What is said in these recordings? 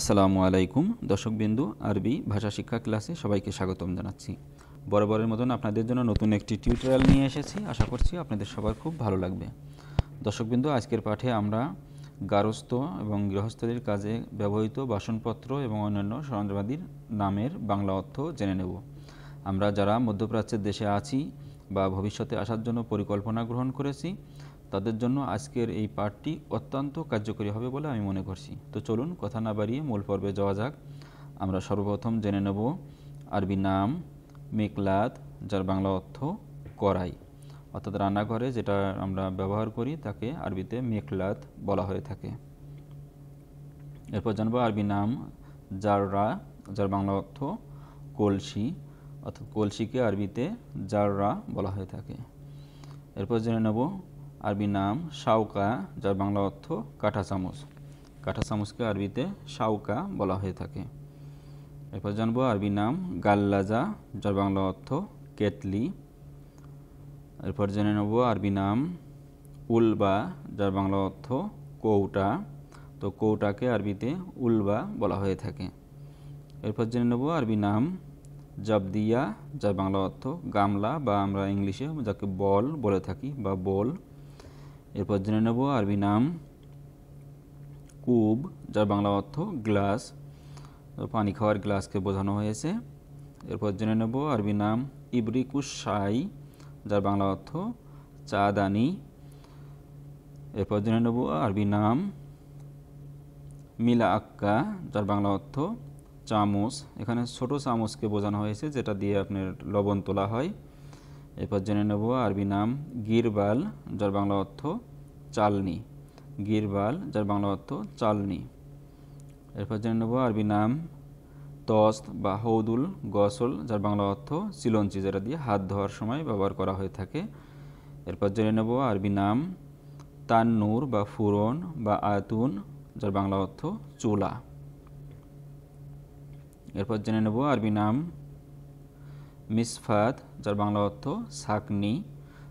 আসসালামু আলাইকুম দর্শকবিন্দু আরবি ভাষা শিক্ষা ক্লাসে সবাইকে স্বাগতম জানাচ্ছি। বরাবরের মতন আপনাদের জন্য নতুন একটি টিউটোরিয়াল নিয়ে এসেছি, আশা করছি আপনাদের সবার খুব ভালো লাগবে। দর্শকবিন্দু আজকের পাঠে আমরা গার্হস্থ্য এবং গৃহস্থলীর কাজে ব্যবহৃত বাসনপত্র এবং অন্যান্য সরঞ্জামাদির নামের বাংলা অর্থ জেনে নেব। আমরা যারা মধ্যপ্রাচ্যের দেশে আছি বা ভবিষ্যতে আসার জন্য পরিকল্পনা গ্রহণ করেছি তাদের জন্য আজকের এই পাঠটি অত্যন্ত কার্যকরী হবে বলে আমি মনে করছি। তো চলুন কথা না বাড়িয়ে মূল পর্বে যাওয়া যাক। আমরা সর্বপ্রথম জেনে নেব আরবি নাম মেকলাদ, যার বাংলা অর্থ কড়াই, অর্থাৎ রান্নাঘরে যেটা আমরা ব্যবহার করি তাকে আরবিতে মেকলাদ বলা হয়ে থাকে। এরপর জানবো আরবি নাম জাররা, যার বাংলা অর্থ কলসি, অর্থাৎ কলসিকে আরবিতে জাররা বলা হয়ে থাকে। এরপর জেনে নেব আরবি নাম শাউকা, যার বাংলা অর্থ কাঁটা চামচ, কাঁটা চামচকে আরবিতে শাউকা বলা হয়ে থাকে। এরপর জানবো আরবি নাম গাল্লাজা, যার বাংলা অর্থ কেটলি। এরপর জেনে নেব আরবি নাম উলবা, যার বাংলা অর্থ কৌটা, তো কৌটাকে আরবিতে উলবা বলা হয়ে থাকে। এরপর জেনে নেব আরবি নাম জাবদিয়া, যার বাংলা অর্থ গামলা বা আমরা ইংলিশে যাকে বল বলে থাকি বা বল। এরপর জেনে নেব আরবি নাম কূব, যার বাংলা অর্থ গ্লাস, পানি খাওয়ার গ্লাসকে বোঝানো হয়েছে। এরপর জেনে নেব আরবি নাম ইবরিকুস শাই, যার বাংলা অর্থ চাদানি। এরপর জেনে নেব আরবি নাম মিলা আক্কা, যার বাংলা অর্থ চামচ, এখানে ছোট চামচকে বোঝানো হয়েছে যেটা দিয়ে আপনার লবণ তোলা হয়। এরপর জেনে নেব আরবি নাম গিরবাল, যার বাংলা অর্থ চালনি, গিরবাল যার বাংলা অর্থ চালনি। এরপর জেনে নেব আরবি নাম তস্ত বা হৌদুল গসল, যার বাংলা অর্থ চিলঞ্চি, যেটা দিয়ে হাত ধোয়ার সময় ব্যবহার করা হয়ে থাকে। এরপর জেনে নেব আরবি নাম তান্নুর বা ফুরন বা আতুন, যার বাংলা অর্থ চুলা। এরপর জেনে নেব আরবি নাম মিসফাত, যার বাংলা অর্থ শাকনি,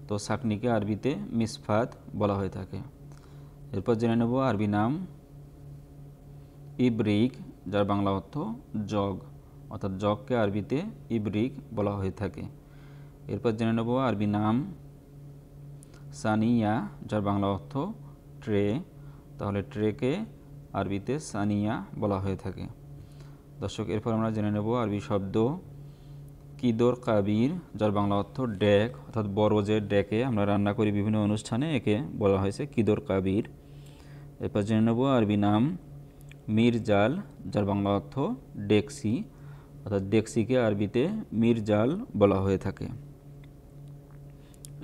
তো শাকনিকে আরবিতে মিসফাত বলা হয়ে থাকে। এরপর জেনে নেব আরবি নাম ইব্রিক, যার বাংলা অর্থ জগ, অর্থাৎ জগকে আরবিতে ইব্রিক বলা হয়ে থাকে। এরপর জেনে নেব আরবি নাম সানিয়া, যার বাংলা অর্থ ট্রে, তাহলে ট্রেকে আরবিতে সানিয়া বলা হয়ে থাকে। দর্শক এরপর আমরা জেনে নেব আরবি শব্দ কিদর কাবির, যার বাংলা অর্থ ডেক, অর্থাৎ বড় যে ডেকে আমরা রান্না করি বিভিন্ন অনুষ্ঠানে, একে বলা হয়েছে কিদর কাবির। এরপর জেনে নেব আরবি নাম মিরজাল, যার বাংলা অর্থ ডেক্সি, অর্থাৎ ডেক্সিকে আরবিতে মিরজাল বলা হয়ে থাকে।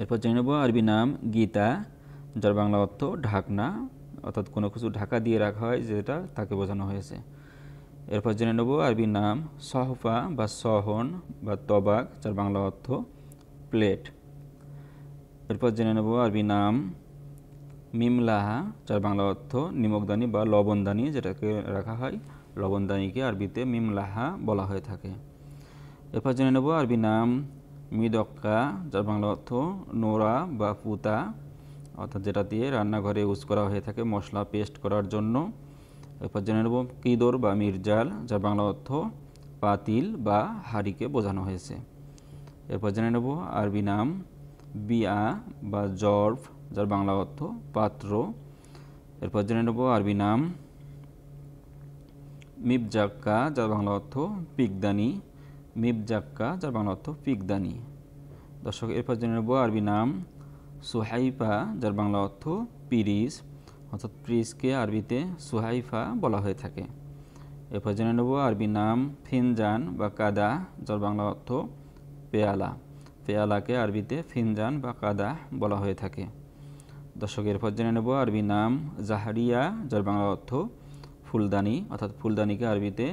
এরপর জেনে নেব আরবি নাম গীতা, যার বাংলা অর্থ ঢাকনা, অর্থাৎ কোনো কিছু ঢাকা দিয়ে রাখা হয় যেটা তাকে বোঝানো হয়েছে। এরপর জেনে নেব আরবি নাম সহফা বা সহন বা তবাক, যার বাংলা অর্থ প্লেট। এরপর জেনে নেব আরবি নাম মিমলাহা, যার বাংলা অর্থ নিমকদানি বা লবণদানি, যেটাকে রাখা হয় লবণদানিকে আরবিতে মিমলাহা বলা হয়ে থাকে। এরপর জেনে নেব আরবি নাম মিদক্কা, যার বাংলা অর্থ নোরা বা পুতা, অর্থাৎ যেটা দিয়ে রান্নাঘরে ইউজ করা হয়ে থাকে মশলা পেস্ট করার জন্য। এরপর জেনে নেব কিদর বা মিরজাল, যার বাংলা অর্থ পাতিল বা হাড়িকে বোঝানো হয়েছে। এরপর জেনে নেব আরবি নাম বিয়া বা জর্ফ, যার বাংলা অর্থ পাত্র। এরপর জেনে নেব আরবি নাম মিবজাক্কা, যার বাংলা অর্থ পিকদানি, মিবজাক্কা যার বাংলা অর্থ পিকদানি। দর্শক এরপর জেনে নেব আরবি নাম সুহাইফা, যার বাংলা অর্থ পিরিস, অর্থাৎ প্রিসকে আরবিতে সুহাইফা বলা হয়ে থাকে। এরপর জেনে নেব আরবি নাম ফিনজান বা কাদা, যার বাংলা অর্থ পেয়ালা, পেয়ালাকে আরবিতে ফিনজান বা কাদা বলা হয়ে থাকে। দর্শক এরপর জেনে নেব আরবি নাম জাহারিয়া, যার বাংলা অর্থ ফুলদানি, অর্থাৎ ফুলদানিকে আরবিতে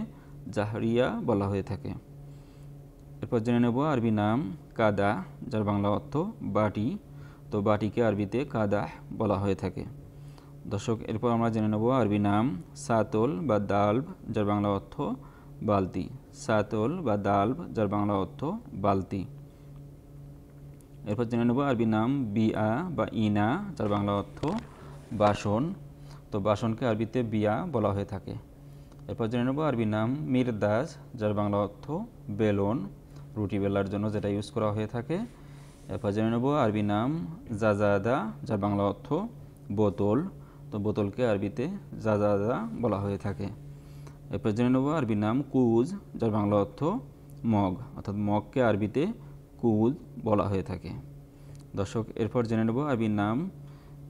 জাহারিয়া বলা হয়ে থাকে। এরপর জেনে নেব আরবি নাম কাদা, যার বাংলা অর্থ বাটি, তো বাটিকে আরবিতে কাদা বলা হয়ে থাকে। দর্শক এরপর আমরা জেনে নেব আরবি নাম সাতল বা দালব, যার বাংলা অর্থ বালতি, সাতল বা দালব যার বাংলা অর্থ বালতি। এরপর জেনে নেব আরবি নাম বিয়া বা ইনা, যার বাংলা অর্থ বাসন, তো বাসনকে আরবিতে বিয়া বলা হয়ে থাকে। এরপর জেনে নেব আরবি নাম মির দাস, যার বাংলা অর্থ বেলন, রুটি বেলার জন্য যেটা ইউজ করা হয়ে থাকে। এরপর জেনে নেব আরবি নাম জাজাদা, যার বাংলা অর্থ বোতল, তো বোতলকে আরবিতে জাজাদা বলা হয়ে থাকে। এরপর জেনে নেব আরবি নাম কুজ, যার বাংলা অর্থ মগ, অর্থাৎ মগকে আরবিতে কুজ বলা হয়ে থাকে। দর্শক এরপর জেনে নেব আরবি নাম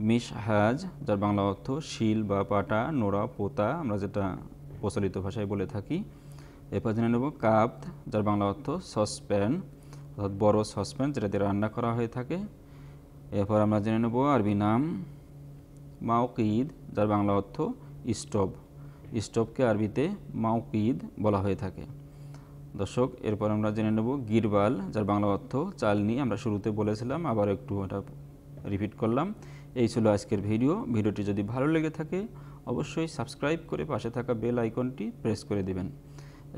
মিশহাজ, যার বাংলা অর্থ শিল বা পাটা, নোড়া, পোতা, আমরা যেটা প্রচলিত ভাষায় বলে থাকি। এরপর জেনে নেব কাপ্ত, যার বাংলা অর্থ সসপ্যান, অর্থাৎ বড় সসপ্যান যেটা দিয়ে রান্না করা হয়ে থাকে। এরপর আমরা জেনে নেব আরবি নাম মাউকিদ, যার বাংলা অর্থ স্টোভ, স্টোভকে আরবিতে মাউকিদ বলা হয়ে থাকে। দর্শক এরপর আমরা জেনে নেব গিরবাল, যার বাংলা অর্থ চালনি, আমরা শুরুতে বলেছিলাম, আবার একটু এটা রিপিট করলাম। এই ছিল আজকের ভিডিও। ভিডিওটি যদি ভালো লেগে থাকে অবশ্যই সাবস্ক্রাইব করে পাশে থাকা বেল আইকনটি প্রেস করে দেবেন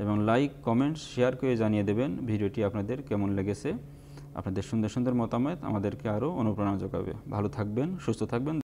এবং লাইক, কমেন্ট, শেয়ার করে জানিয়ে দেবেন ভিডিওটি আপনাদের কেমন লেগেছে। আপনাদের সুন্দর সুন্দর মতামত আমাদেরকে আরও অনুপ্রেরণা যোগাবে। ভালো থাকবেন, সুস্থ থাকবেন।